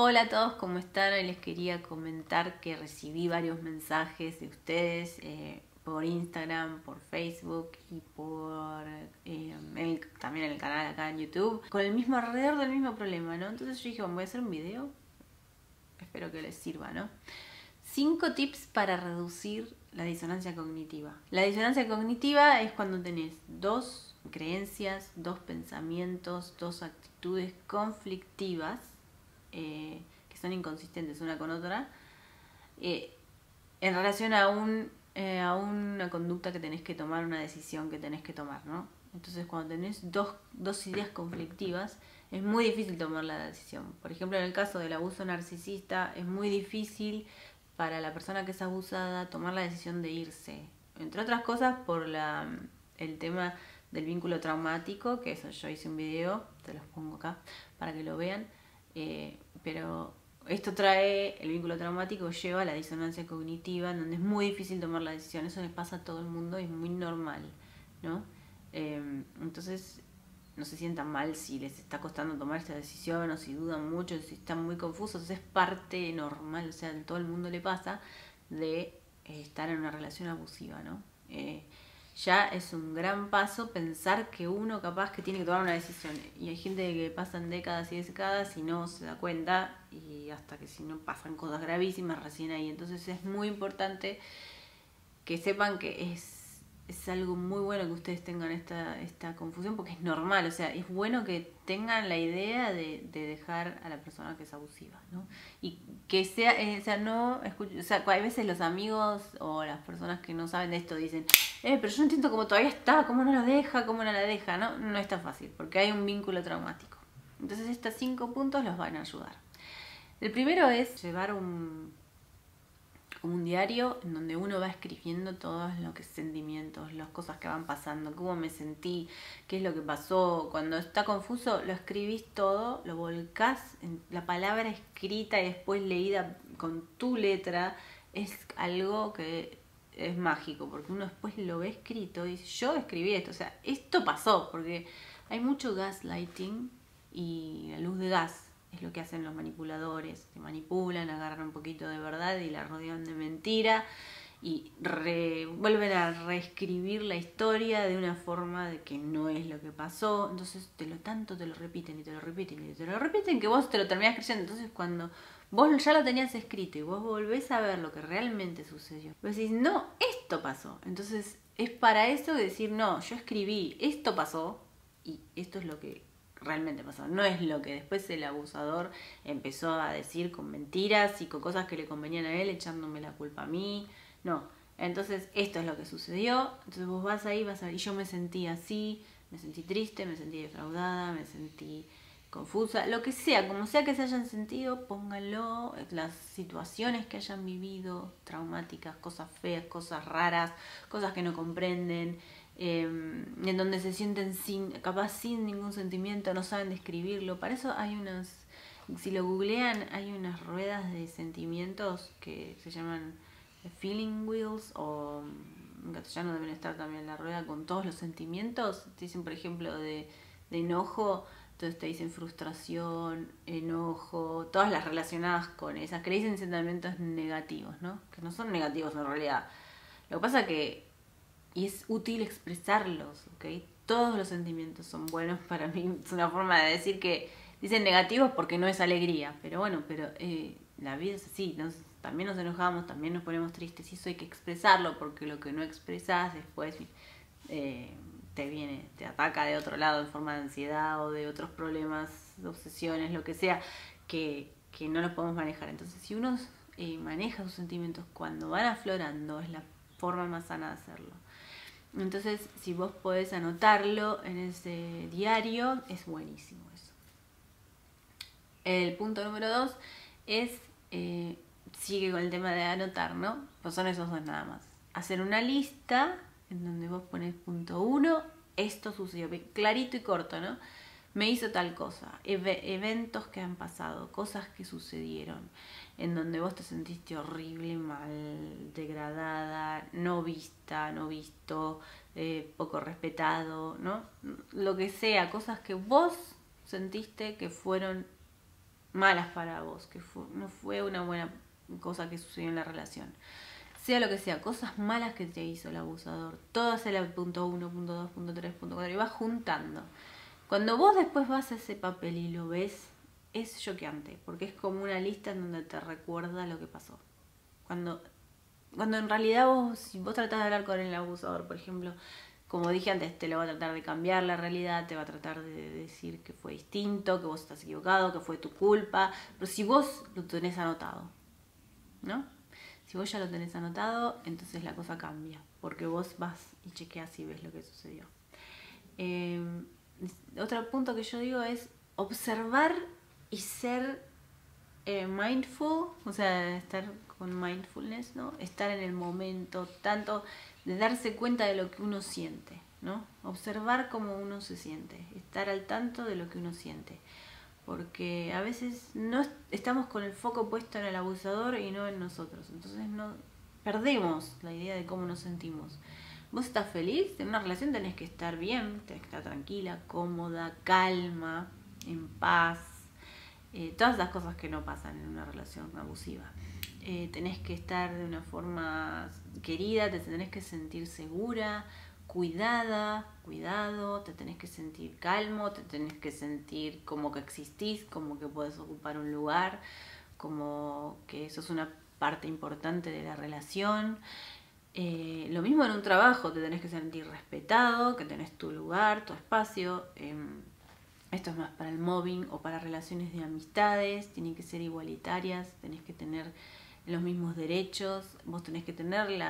Hola a todos, ¿cómo están? Hoy les quería comentar que recibí varios mensajes de ustedes por Instagram, por Facebook y por también el canal acá en YouTube, con el mismo alrededor del mismo problema, ¿no? Entonces yo dije, bueno, voy a hacer un video, espero que les sirva, ¿no? 5 tips para reducir la disonancia cognitiva. La disonancia cognitiva es cuando tenés dos creencias, dos pensamientos, dos actitudes conflictivas, que son inconsistentes una con otra en relación a una conducta que tenés que tomar, una decisión que tenés que tomar, ¿no? Entonces cuando tenés dos ideas conflictivas es muy difícil tomar la decisión. Por ejemplo, en el caso del abuso narcisista es muy difícil para la persona que es abusada tomar la decisión de irse, entre otras cosas por el tema del vínculo traumático, que eso yo hice un video, te los pongo acá para que lo vean. Pero esto trae, el vínculo traumático lleva a la disonancia cognitiva, donde es muy difícil tomar la decisión. Eso le pasa a todo el mundo y es muy normal, ¿no? Entonces no se sientan mal si les está costando tomar esta decisión, o si dudan mucho, o si están muy confusos. Es parte normal, o sea, a todo el mundo le pasa de estar en una relación abusiva, ¿no? Ya es un gran paso pensar que uno capaz que tiene que tomar una decisión. Y hay gente que pasan décadas y décadas y no se da cuenta, y hasta que si no pasan cosas gravísimas recién ahí. Entonces es muy importante que sepan que es algo muy bueno que ustedes tengan esta confusión, porque es normal. O sea, es bueno que tengan la idea de dejar a la persona que es abusiva, ¿no? Y que sea, no escucho, o sea, hay veces los amigos o las personas que no saben de esto dicen... pero yo no entiendo cómo todavía está, cómo no la deja, cómo no la deja, ¿no? No es tan fácil, porque hay un vínculo traumático. Entonces estos 5 puntos los van a ayudar. El primero es llevar un diario en donde uno va escribiendo todos los sentimientos, las cosas que van pasando, cómo me sentí, qué es lo que pasó. Cuando está confuso, lo escribís todo, lo volcás en la palabra escrita y después leída con tu letra. Es algo que... es mágico, porque uno después lo ve escrito y dice, yo escribí esto, o sea, esto pasó, porque hay mucho gaslighting y la luz de gas es lo que hacen los manipuladores, te manipulan, agarran un poquito de verdad y la rodean de mentira y vuelven a reescribir la historia de una forma de que no es lo que pasó. Entonces te lo repiten y te lo repiten y te lo repiten, que vos te lo terminás creyendo. Entonces cuando vos ya lo tenías escrito y vos volvés a ver lo que realmente sucedió, vos decís, no, esto pasó. Entonces es para eso de decir, no, yo escribí, esto pasó y esto es lo que realmente pasó. No es lo que después el abusador empezó a decir con mentiras y con cosas que le convenían a él, echándome la culpa a mí. No, entonces esto es lo que sucedió. Entonces vos vas ahí, vas a ver, y yo me sentí así, me sentí triste, me sentí defraudada, me sentí confusa, lo que sea, como sea que se hayan sentido, pónganlo, las situaciones que hayan vivido, traumáticas, cosas feas, cosas raras, cosas que no comprenden, en donde se sienten capaz sin ningún sentimiento, no saben describirlo. Para eso hay unas, si lo googlean, hay unas ruedas de sentimientos que se llaman feeling wheels, o en castellano deben estar también la rueda con todos los sentimientos. Te dicen, por ejemplo, de enojo. Entonces te dicen frustración, enojo, todas las relacionadas con esas, que le dicen sentimientos negativos, ¿no? Que no son negativos en realidad. Lo que pasa que es útil expresarlos, ¿ok? Todos los sentimientos son buenos para mí. Es una forma de decir que dicen negativos porque no es alegría. Pero bueno, la vida es así. También nos enojamos, también nos ponemos tristes. Y eso hay que expresarlo, porque lo que no expresás después... te ataca de otro lado en forma de ansiedad o de otros problemas, obsesiones, lo que sea, que no los podemos manejar. Entonces si uno maneja sus sentimientos cuando van aflorando, es la forma más sana de hacerlo. Entonces si vos podés anotarlo en ese diario, es buenísimo eso. El punto número 2 es, sigue con el tema de anotar, ¿no? Pues son esos dos nada más. Hacer una lista en donde vos pones punto 1, esto sucedió, clarito y corto, ¿no? Me hizo tal cosa, eventos que han pasado, cosas que sucedieron, en donde vos te sentiste horrible, mal, degradada, no vista, no visto, poco respetado, ¿no? Lo que sea, cosas que vos sentiste que fueron malas para vos, que no fue una buena cosa que sucedió en la relación. Sea lo que sea, cosas malas que te hizo el abusador. Todas en el punto 1, punto 2, punto 3, punto 4, y vas juntando. Cuando vos después vas a ese papel y lo ves, es choqueante, porque es como una lista en donde te recuerda lo que pasó. Cuando en realidad vos, si vos tratás de hablar con el abusador, por ejemplo, como dije antes, te lo va a tratar de cambiar la realidad, te va a tratar de decir que fue distinto, que vos estás equivocado, que fue tu culpa. Pero si vos lo tenés anotado, ¿no? Si vos ya lo tenés anotado, entonces la cosa cambia, porque vos vas y chequeas y ves lo que sucedió. Otro punto que yo digo es observar y ser mindful, o sea, estar con mindfulness, ¿no? Estar en el momento, tanto de darse cuenta de lo que uno siente, ¿no? Observar cómo uno se siente, estar al tanto de lo que uno siente, porque a veces no estamos con el foco puesto en el abusador y no en nosotros, entonces no perdemos la idea de cómo nos sentimos. Vos estás feliz, en una relación tenés que estar bien, tenés que estar tranquila, cómoda, calma, en paz, todas las cosas que no pasan en una relación abusiva. Tenés que estar de una forma querida, te tenés que sentir segura, cuidada, cuidado, te tenés que sentir calmo, te tenés que sentir como que existís, como que podés ocupar un lugar, como que sos una parte importante de la relación. Lo mismo en un trabajo, te tenés que sentir respetado, que tenés tu lugar, tu espacio. Esto es más para el mobbing o para relaciones de amistades, tienen que ser igualitarias, tenés que tener los mismos derechos, vos tenés que tener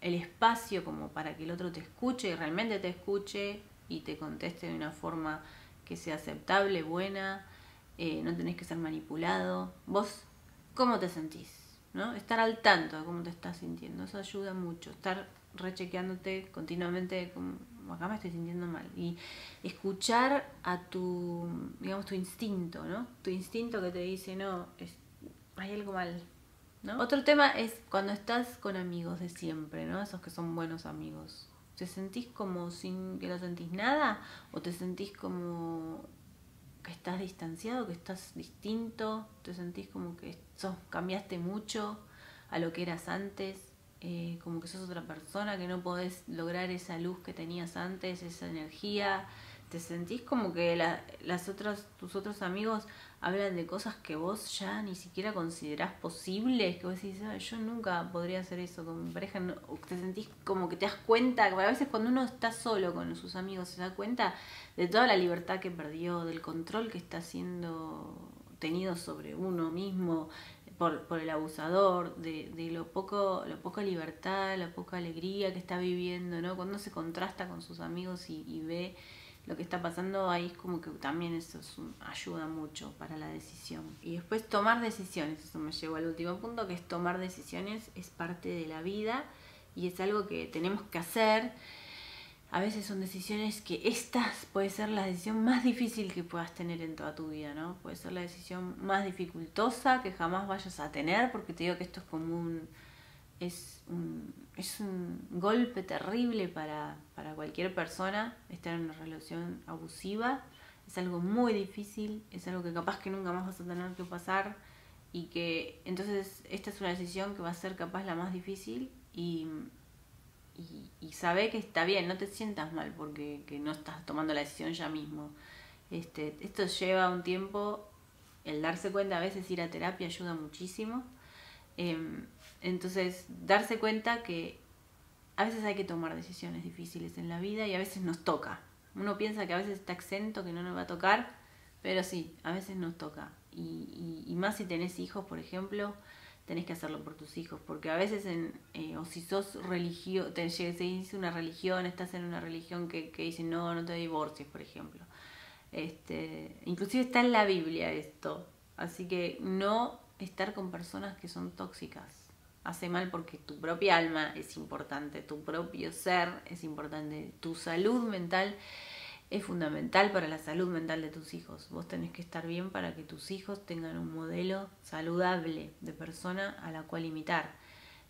el espacio como para que el otro te escuche y realmente te escuche y te conteste de una forma que sea aceptable, buena, no tenés que ser manipulado. Vos, ¿cómo te sentís? ¿No? Estar al tanto de cómo te estás sintiendo, eso ayuda mucho, estar rechequeándote continuamente, como acá me estoy sintiendo mal, y escuchar a tu, digamos, tu instinto, ¿no? Tu instinto que te dice, no, hay algo mal, ¿no? Otro tema es cuando estás con amigos de siempre, ¿no? Esos que son buenos amigos, ¿te sentís como sin que no sentís nada? ¿O te sentís como que estás distanciado, que estás distinto, te sentís como que cambiaste mucho a lo que eras antes, como que sos otra persona, que no podés lograr esa luz que tenías antes, esa energía, te sentís como que tus otros amigos hablan de cosas que vos ya ni siquiera considerás posibles, que vos decís, ah, yo nunca podría hacer eso con mi pareja, no, o te sentís como que te das cuenta, que a veces cuando uno está solo con sus amigos se da cuenta de toda la libertad que perdió, del control que está siendo tenido sobre uno mismo por el abusador, de lo poca libertad, la poca alegría que está viviendo, ¿no? Cuando se contrasta con sus amigos y ve lo que está pasando ahí, es como que también eso ayuda mucho para la decisión. Y después tomar decisiones, eso me llevó al último punto, que es tomar decisiones, es parte de la vida y es algo que tenemos que hacer. A veces son decisiones que puede ser la decisión más difícil que puedas tener en toda tu vida, ¿no? Puede ser la decisión más dificultosa que jamás vayas a tener, porque te digo que esto es como un golpe terrible para cualquier persona, estar en una relación abusiva. Es algo muy difícil, es algo que capaz que nunca más vas a tener que pasar, y que entonces esta es una decisión que va a ser capaz la más difícil, y sabe que está bien, no te sientas mal porque que no estás tomando la decisión ya mismo. Esto lleva un tiempo, el darse cuenta, a veces ir a terapia ayuda muchísimo. Entonces, darse cuenta que a veces hay que tomar decisiones difíciles en la vida y a veces nos toca. Uno piensa que a veces está exento, que no nos va a tocar, pero sí, a veces nos toca. Y más si tenés hijos, por ejemplo, tenés que hacerlo por tus hijos, porque a veces, o si sos religioso, estás en una religión que dice no te divorcies, por ejemplo. Inclusive está en la Biblia esto, así que no estar con personas que son tóxicas hace mal, porque tu propia alma es importante, tu propio ser es importante, tu salud mental es fundamental para la salud mental de tus hijos. Vos tenés que estar bien para que tus hijos tengan un modelo saludable de persona a la cual imitar.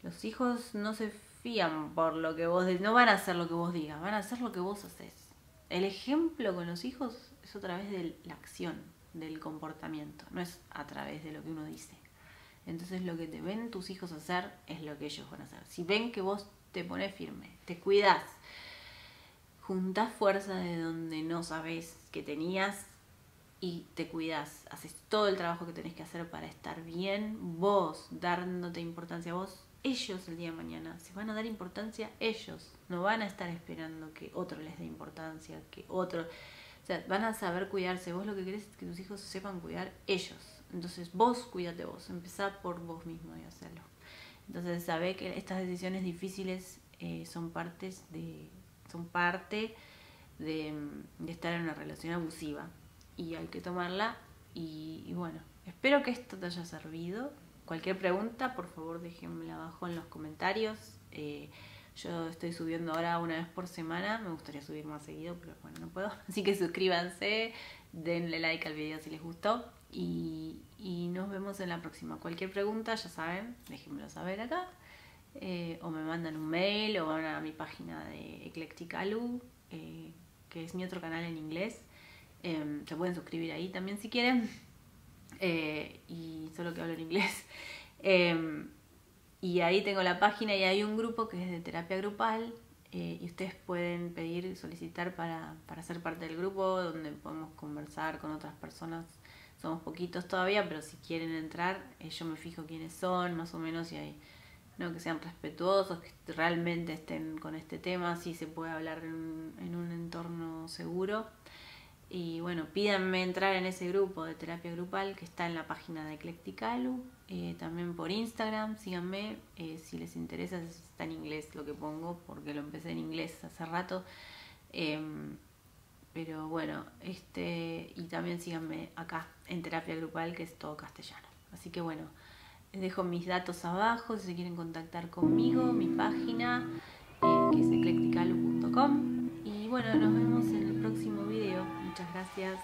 Los hijos no se fían por lo que vos no van a hacer lo que vos digas, van a hacer lo que vos haces. El ejemplo con los hijos es a través de la acción. del comportamiento, no es a través de lo que uno dice. Entonces lo que te ven tus hijos hacer es lo que ellos van a hacer. Si ven que vos te pones firme, te cuidás, juntás fuerza de donde no sabés que tenías y te cuidás, haces todo el trabajo que tenés que hacer para estar bien, vos dándote importancia a vos, ellos el día de mañana se van a dar importancia ellos, no van a estar esperando que otro les dé importancia, que otro, o sea, van a saber cuidarse. Vos lo que querés es que tus hijos sepan cuidar ellos, entonces vos cuídate vos, empezá por vos mismo y hacerlo. Entonces sabé que estas decisiones difíciles son parte de estar en una relación abusiva y hay que tomarla y bueno, espero que esto te haya servido. Cualquier pregunta, por favor, déjenmela abajo en los comentarios. Yo estoy subiendo ahora una vez por semana, me gustaría subir más seguido, pero bueno, no puedo. Así que suscríbanse, denle like al video si les gustó y nos vemos en la próxima. Cualquier pregunta, ya saben, déjenmelo saber acá. O me mandan un mail o van a mi página de Eclectic Alu, que es mi otro canal en inglés. Se pueden suscribir ahí también si quieren. Y solo que hablo en inglés. Y ahí tengo la página y hay un grupo que es de terapia grupal. Y ustedes pueden pedir, solicitar para ser parte del grupo donde podemos conversar con otras personas. Somos poquitos todavía, pero si quieren entrar, yo me fijo quiénes son, más o menos, y ahí, ¿no? Que sean respetuosos, que realmente estén con este tema, si se puede hablar en un entorno seguro. Y bueno, pídanme entrar en ese grupo de terapia grupal que está en la página de Eclectic Alu, también por Instagram, síganme, si les interesa, está en inglés lo que pongo, porque lo empecé en inglés hace rato. Pero bueno, y también síganme acá en terapia grupal, que es todo castellano. Así que bueno, les dejo mis datos abajo si se quieren contactar conmigo, mi página, que es eclecticalu.com. Y bueno, nos vemos en el próximo video. Muchas gracias.